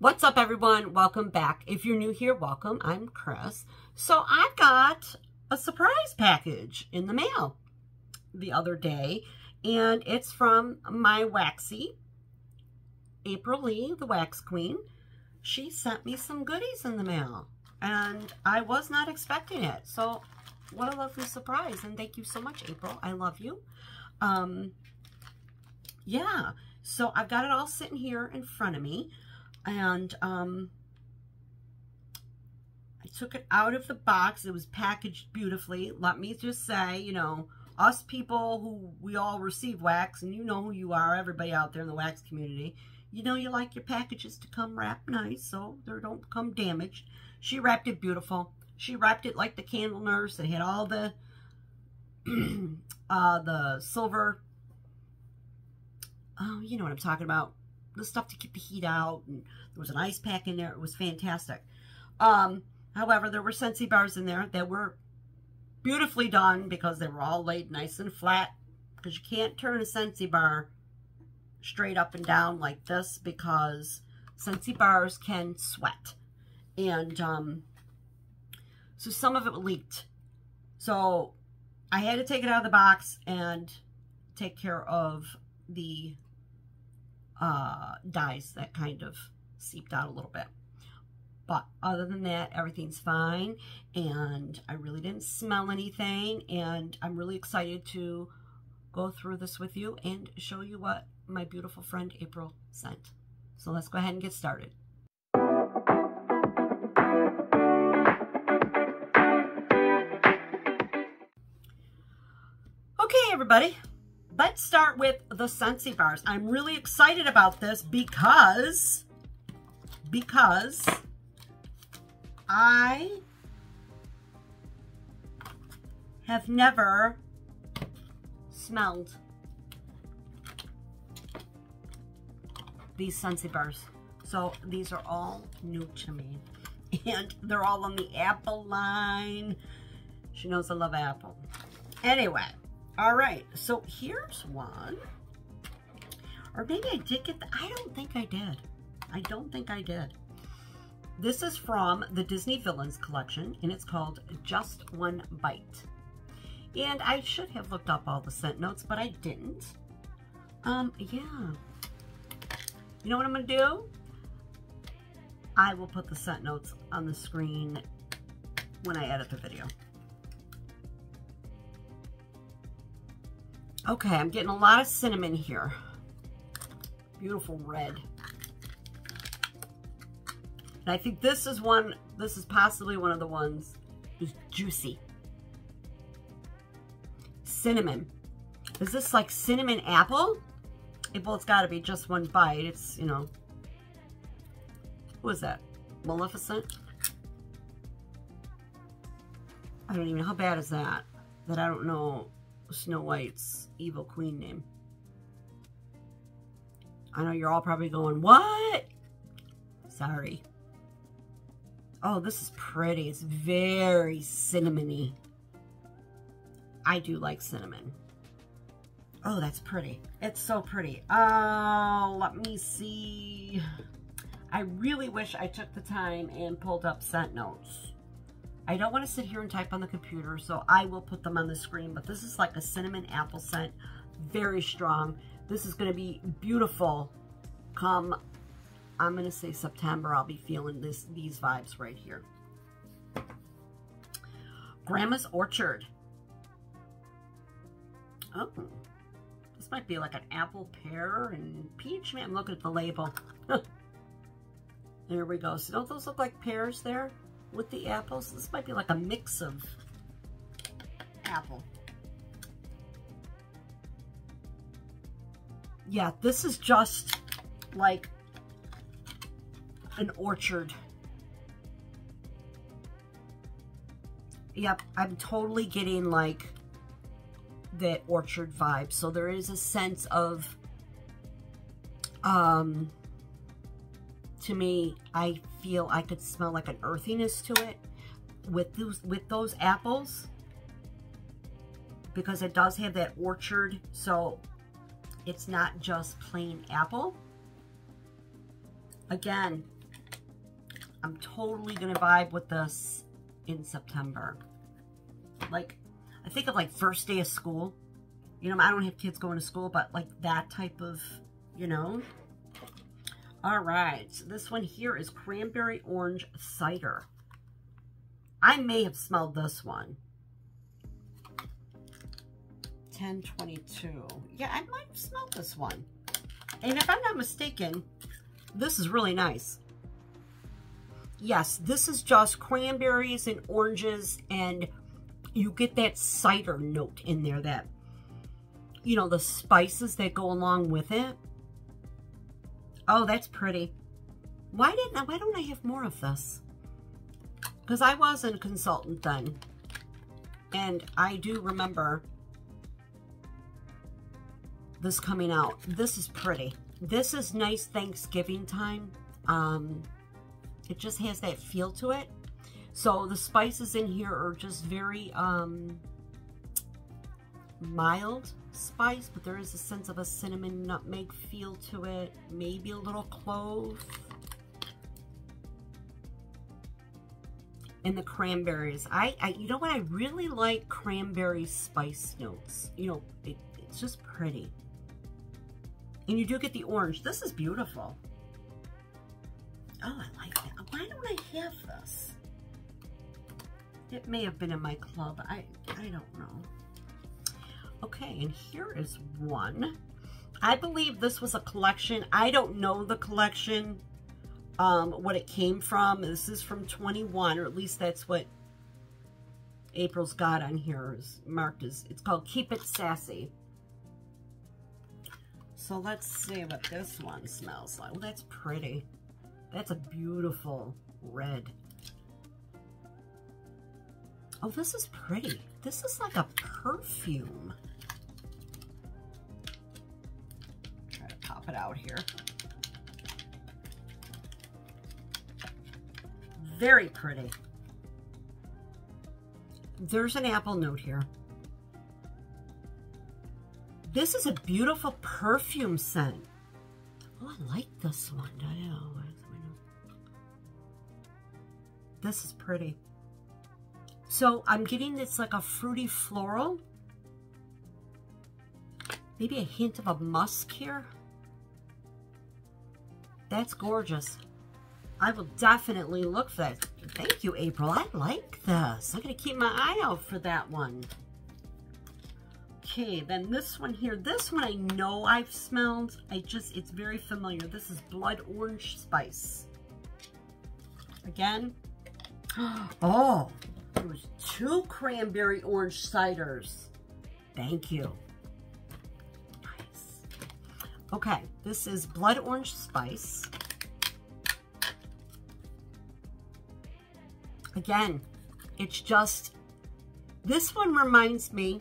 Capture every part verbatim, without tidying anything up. What's up, everyone? Welcome back. If you're new here, welcome. I'm Chris. So I got a surprise package in the mail the other day, and it's from my waxie, April Lee, the Wax Queen. She sent me some goodies in the mail, and I was not expecting it. So what a lovely surprise, and thank you so much, April. I love you. Um, yeah, so I've got it all sitting here in front of me. And um, I took it out of the box. It was packaged beautifully. Let me just say, you know, us people who we all receive wax, and you know who you are, everybody out there in the wax community, you know you like your packages to come wrapped nice so they don't come damaged. She wrapped it beautiful. She wrapped it like the Candle Nurse. It had all the, uh, the silver, oh, you know what I'm talking about. The stuff to keep the heat out, and there was an ice pack in there. It was fantastic. Um, however, there were Scentsy bars in there that were beautifully done because they were all laid nice and flat, because you can't turn a Scentsy bar straight up and down like this because Scentsy bars can sweat. And um, so some of it leaked. So I had to take it out of the box and take care of the Uh, dyes that kind of seeped out a little bit. But other than that, everything's fine, and I really didn't smell anything, and I'm really excited to go through this with you and show you what my beautiful friend April sent. So let's go ahead and get started. Okay, everybody. Let's start with the Scentsy bars. I'm really excited about this because, because I have never smelled these Scentsy bars. So these are all new to me. And they're all on the Apple line. She knows I love Apple. Anyway. All right, so here's one, or maybe I did get the, I don't think I did. I don't think I did. This is from the Disney Villains collection, and it's called Just One Bite. And I should have looked up all the scent notes, but I didn't. Um, yeah. You know what I'm gonna do? I will put the scent notes on the screen when I edit the video. Okay, I'm getting a lot of cinnamon here. Beautiful red. And I think this is one, this is possibly one of the ones that's juicy. Cinnamon. Is this like cinnamon apple? It, well, it's gotta be just one bite. It's, you know, who is that? Maleficent? I don't even know, how bad is that? That I don't know. Snow White's evil queen name. I know you're all probably going, what? Sorry. Oh, this is pretty. It's very cinnamony. I do like cinnamon. Oh, that's pretty. It's so pretty. Oh, let me see. I really wish I took the time and pulled up scent notes. I don't want to sit here and type on the computer, so I will put them on the screen, but this is like a cinnamon apple scent, very strong. This is going to be beautiful come, I'm going to say September, I'll be feeling this these vibes right here. Grandma's Orchard. Oh, this might be like an apple, pear, and peach. Man, I'm looking at the label. There we go. So don't those look like pears there? With the apples, this might be like a mix of apple. Yeah, this is just like an orchard. Yep, I'm totally getting like that orchard vibe. So there is a sense of, um, to me, I feel I could smell like an earthiness to it with those with those apples, because it does have that orchard, so it's not just plain apple. Again, I'm totally gonna vibe with this in September. Like, I think of like first day of school. You know, I don't have kids going to school, but like that type of, you know. All right, so this one here is Cranberry Orange Cider. I may have smelled this one. ten twenty-two. Yeah, I might have smelled this one. And if I'm not mistaken, this is really nice. Yes, this is just cranberries and oranges, and you get that cider note in there, that, you know, the spices that go along with it. Oh, that's pretty. Why didn't I, why don't I have more of this? Because I wasn't a consultant then. And I do remember this coming out. This is pretty. This is nice Thanksgiving time. Um... It just has that feel to it. So the spices in here are just very um, mild spice, but there is a sense of a cinnamon nutmeg feel to it. Maybe a little clove. And the cranberries. I, I you know what? I really like cranberry spice notes. You know, it, it's just pretty. And you do get the orange. This is beautiful. Oh, I like that. Why don't I have this? It may have been in my club. I, I don't know. Okay, and here is one. I believe this was a collection. I don't know the collection, um, what it came from. This is from twenty-one, or at least that's what April's got on here, is marked as, it's called Keep It Sassy. So let's see what this one smells like. Well, that's pretty. That's a beautiful red. Oh, this is pretty. This is like a perfume. Try to pop it out here. Very pretty. There's an apple note here. This is a beautiful perfume scent. Oh, I like this one. I know. This is pretty. So I'm getting this like a fruity floral. Maybe a hint of a musk here. That's gorgeous. I will definitely look for that. Thank you, April. I like this. I'm going to keep my eye out for that one. Okay, then this one here. This one I know I've smelled. I just, it's very familiar. This is Blood Orange Spice. Again. Oh, there was two cranberry orange ciders. Thank you. Nice. Okay, this is Blood Orange Spice. Again, it's just, this one reminds me,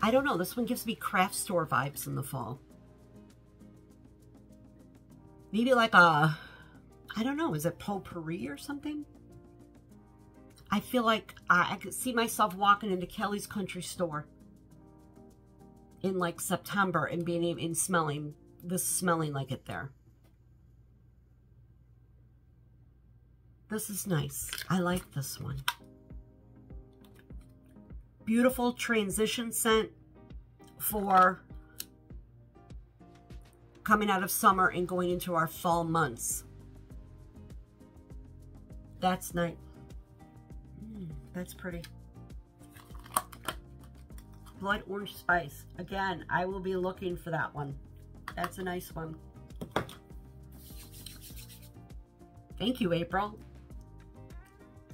I don't know, this one gives me craft store vibes in the fall. Maybe like a, I don't know, is it potpourri or something? I feel like I, I could see myself walking into Kelly's Country Store in like September and being in smelling this, smelling like it there. This is nice. I like this one. Beautiful transition scent for coming out of summer and going into our fall months. That's nice. That's pretty. Blood Orange Spice. Again, I will be looking for that one. That's a nice one. Thank you, April.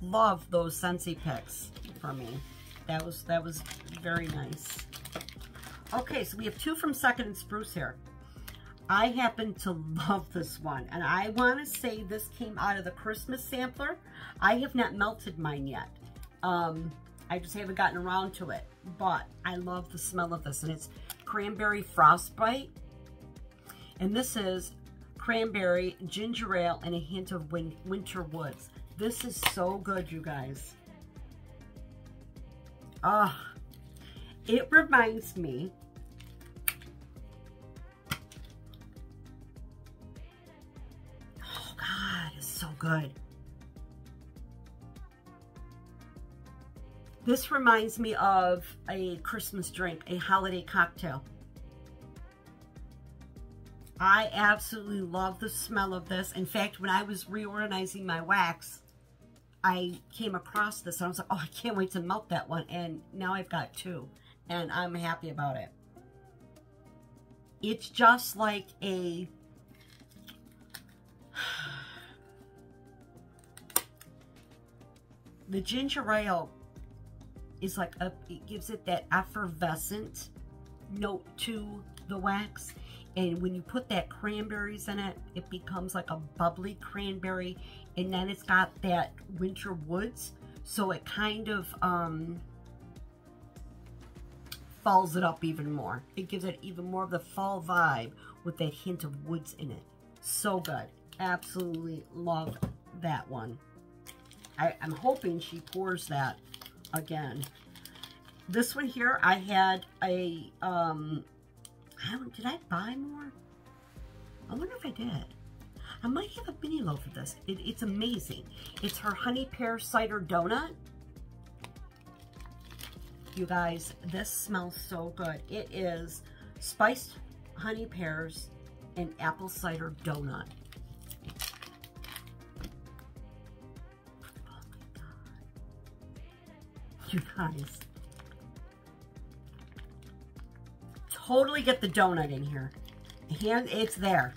Love those Scentsy picks for me. That was, that was very nice. Okay, so we have two from Second and Spruce here. I happen to love this one, and I want to say this came out of the Christmas sampler. I have not melted mine yet. Um, I just haven't gotten around to it, but I love the smell of this, and it's Cranberry Frostbite, and this is cranberry, ginger ale, and a hint of win winter woods. This is so good, you guys. Ah, oh, it reminds me so good. This reminds me of a Christmas drink, a holiday cocktail. I absolutely love the smell of this. In fact, when I was reorganizing my wax, I came across this and I was like, oh, I can't wait to melt that one. And now I've got two and I'm happy about it. It's just like a, the ginger ale is like a, it gives it that effervescent note to the wax. And when you put that cranberries in it, it becomes like a bubbly cranberry. And then it's got that winter woods. So it kind of um, falls it up even more. It gives it even more of the fall vibe with that hint of woods in it. So good. Absolutely love that one. I, I'm hoping she pours that again. This one here, I had a... Um, I don't, did I buy more? I wonder if I did. I might have a mini loaf of this. It, it's amazing. It's her honey pear cider donut. You guys, this smells so good. It is spiced honey pears and apple cider donut. Oh my God. You guys. Totally get the donut in here. And it's there.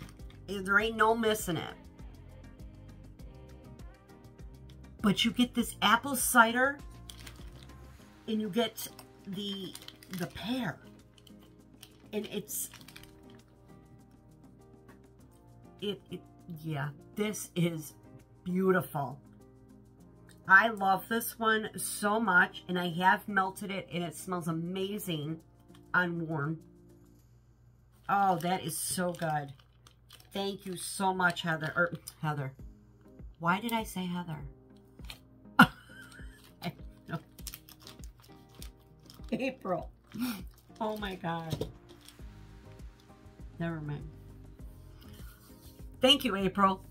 There ain't no missing it. But you get this apple cider and you get the the pear. And it's it, it yeah, this is beautiful. I love this one so much, and I have melted it and it smells amazing on warm. Oh, that is so good. Thank you so much, Heather. Er, Heather. Why did I say Heather? I don't know. April. Oh my God. Never mind. Thank you, April.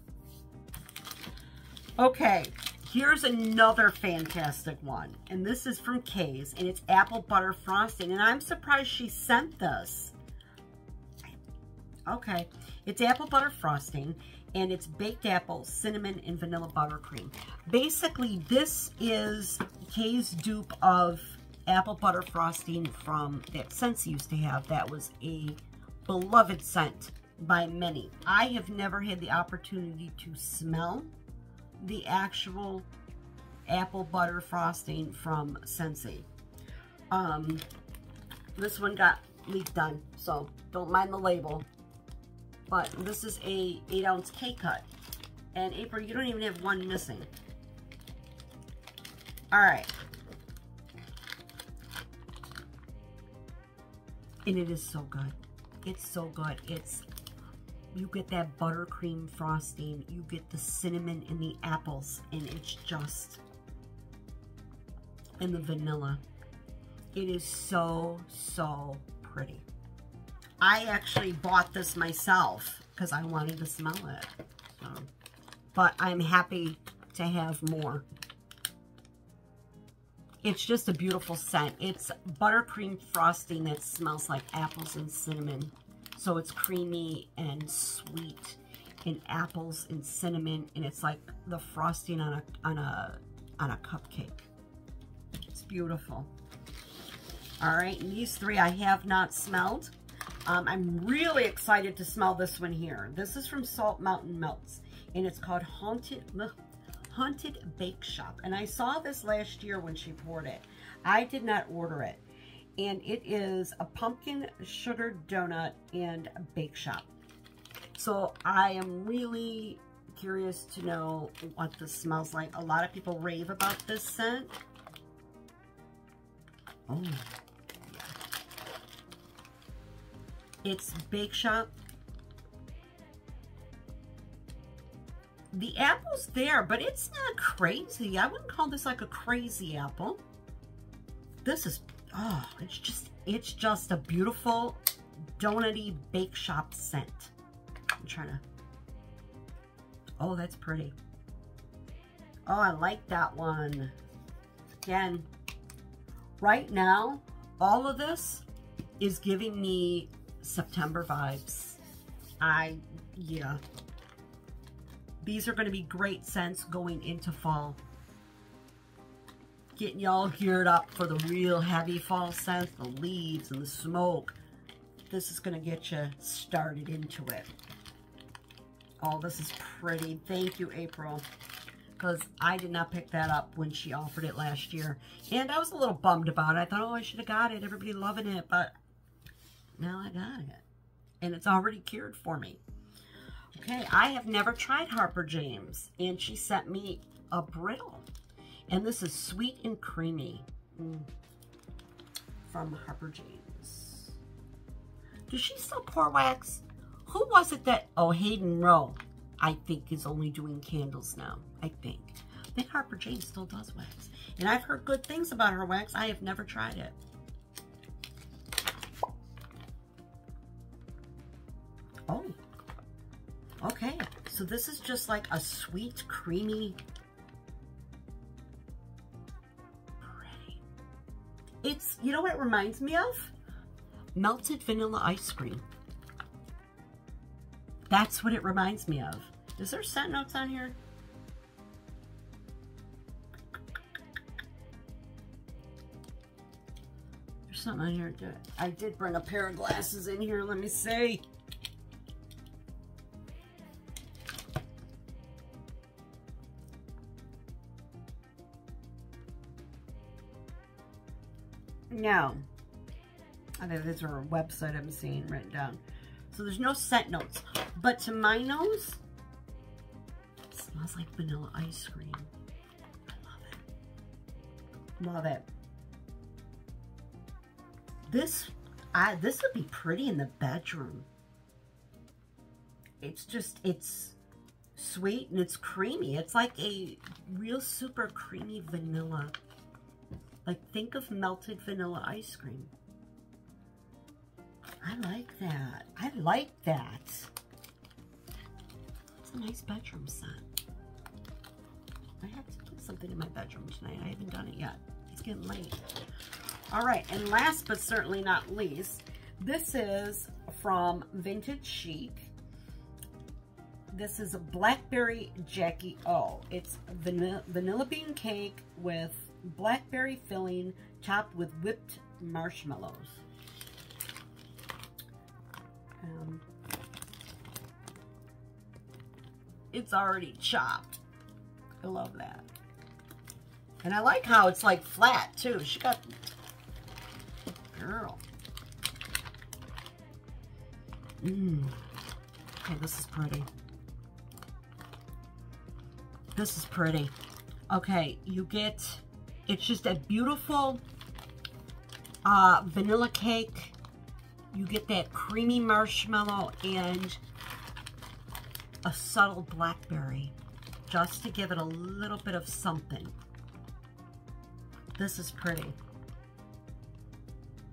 Okay, here's another fantastic one. And this is from Kay's, and it's apple butter frosting. And I'm surprised she sent this. Okay, it's apple butter frosting, and it's baked apple, cinnamon, and vanilla buttercream. Basically, this is Kay's dupe of apple butter frosting from that Scentsy used to have. That was a beloved scent by many. I have never had the opportunity to smell the actual apple butter frosting from Scentsy. Um, this one got leak done, so don't mind the label. But this is a eight ounce K-cut. And April, you don't even have one missing. All right. And it is so good. It's so good. It's, you get that buttercream frosting. You get the cinnamon and the apples. And it's just, and the vanilla. It is so, so pretty. I actually bought this myself because I wanted to smell it. So, but I'm happy to have more. It's just a beautiful scent. It's buttercream frosting that smells like apples and cinnamon. So it's creamy and sweet and apples and cinnamon, and it's like the frosting on a on a on a cupcake. It's beautiful. All right, and these three I have not smelled. Um, I'm really excited to smell this one here. This is from Salt Mountain Melts, and it's called Haunted, Haunted Bake Shop. And I saw this last year when she poured it. I did not order it. And it is a pumpkin sugar donut and bake shop. So I am really curious to know what this smells like. A lot of people rave about this scent. Oh. It's Bake Shop. The apple's there, but it's not crazy. I wouldn't call this like a crazy apple. This is, oh, it's just, it's just a beautiful donut-y bake shop scent. I'm trying to, oh, that's pretty. Oh, I like that one. Again, right now, all of this is giving me September vibes. I, yeah. These are going to be great scents going into fall. Getting y'all geared up for the real heavy fall scents, the leaves and the smoke. This is going to get you started into it. Oh, this is pretty. Thank you, April. Because I did not pick that up when she offered it last year. And I was a little bummed about it. I thought, oh, I should have got it. Everybody loving it. But now I got it. And it's already cured for me. Okay, I have never tried Harper James. And she sent me a brittle. And this is Sweet and Creamy mm. from Harper James. Does she still pour wax? Who was it that, oh, Hayden Rowe, I think, is only doing candles now. I think. I think Harper James still does wax. And I've heard good things about her wax. I have never tried it. Oh. Okay. So this is just like a sweet, creamy. Pretty. It's, you know what it reminds me of? Melted vanilla ice cream. That's what it reminds me of. Is there scent notes on here? There's something on here. I did bring a pair of glasses in here. Let me see. No. I think these are a website I'm seeing written down. So there's no scent notes. But to my nose, it smells like vanilla ice cream. I love it. Love it. This, I, this would be pretty in the bedroom. It's just, it's sweet and it's creamy. It's like a real super creamy vanilla. Like, think of melted vanilla ice cream. I like that. I like that. It's a nice bedroom scent. I have to put something in my bedroom tonight. I haven't done it yet. It's getting late. All right, and last but certainly not least, this is from Vintage Chic. This is a Blackberry Jackie O. It's vanilla, vanilla bean cake with blackberry filling topped with whipped marshmallows. Um, it's already chopped. I love that. And I like how it's like flat too. She got, girl. Mmm. Okay, this is pretty. This is pretty. Okay, you get, it's just a beautiful uh, vanilla cake. You get that creamy marshmallow and a subtle blackberry just to give it a little bit of something. This is pretty.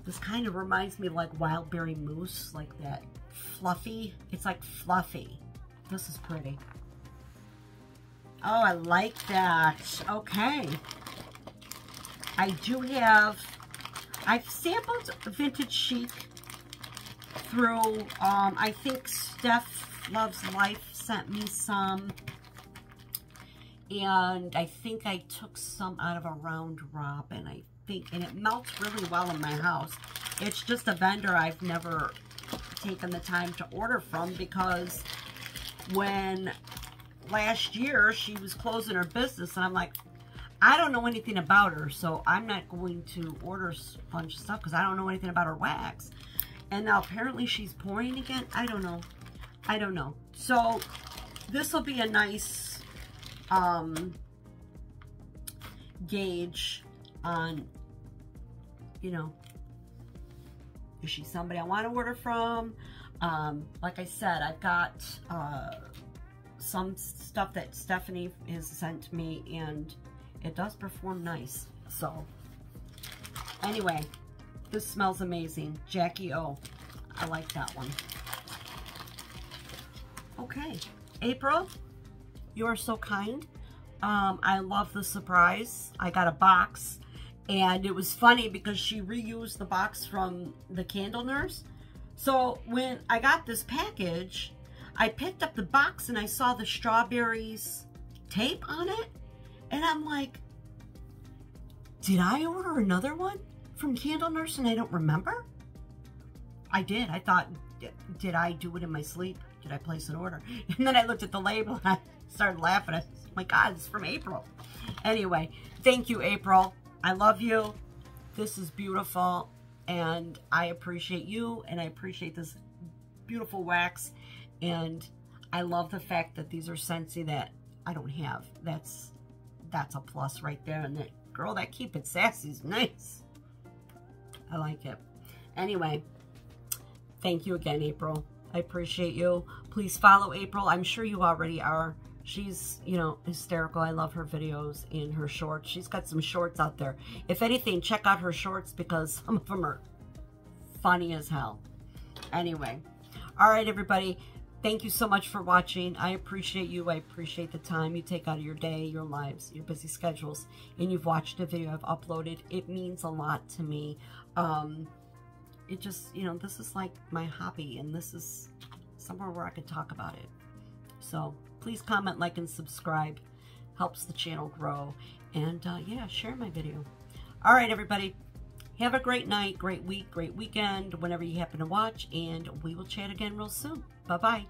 This kind of reminds me of like wildberry mousse, like that fluffy. It's like fluffy. This is pretty. Oh, I like that. Okay. I do have, I've sampled Vintage Chic through, um, I think Steph Loves Life sent me some, and I think I took some out of a round robin, I think, and it melts really well in my house. It's just a vendor I've never taken the time to order from, because when last year she was closing her business, and I'm like, I don't know anything about her, so I'm not going to order a bunch of stuff because I don't know anything about her wax. And now apparently she's pouring again. I don't know. I don't know. So this will be a nice um, gauge on, you know, is she somebody I want to order from? Um, like I said, I've got uh, some stuff that Stephanie has sent me, and it does perform nice. So anyway, this smells amazing. Jackie O. I like that one. Okay. April, you are so kind. Um, I love the surprise. I got a box, and it was funny because she reused the box from the Candle Nurse. So when I got this package, I picked up the box and I saw the strawberries tape on it, and I'm like, did I order another one from Candle Nurse and I don't remember? I did. I thought, did I do it in my sleep? Did I place an order? And then I looked at the label and I started laughing. I said, oh my God, it's from April. Anyway, thank you, April. I love you. This is beautiful. And I appreciate you. And I appreciate this beautiful wax. And I love the fact that these are Scentsy that I don't have. That's, that's a plus right there. And that, girl, that Keep It Sassy is nice. I like it. Anyway, thank you again, April. I appreciate you. Please follow April. I'm sure you already are. She's, you know, hysterical. I love her videos and her shorts. She's got some shorts out there. If anything, check out her shorts because some of them are funny as hell. Anyway. All right, everybody. Thank you so much for watching. I appreciate you. I appreciate the time you take out of your day, your lives, your busy schedules, and you've watched a video I've uploaded. It means a lot to me. Um... It just, you know, this is like my hobby, and this is somewhere where I could talk about it. So please comment, like, and subscribe. Helps the channel grow. And uh, yeah, share my video. All right, everybody. Have a great night, great week, great weekend, whenever you happen to watch. And we will chat again real soon. Bye-bye.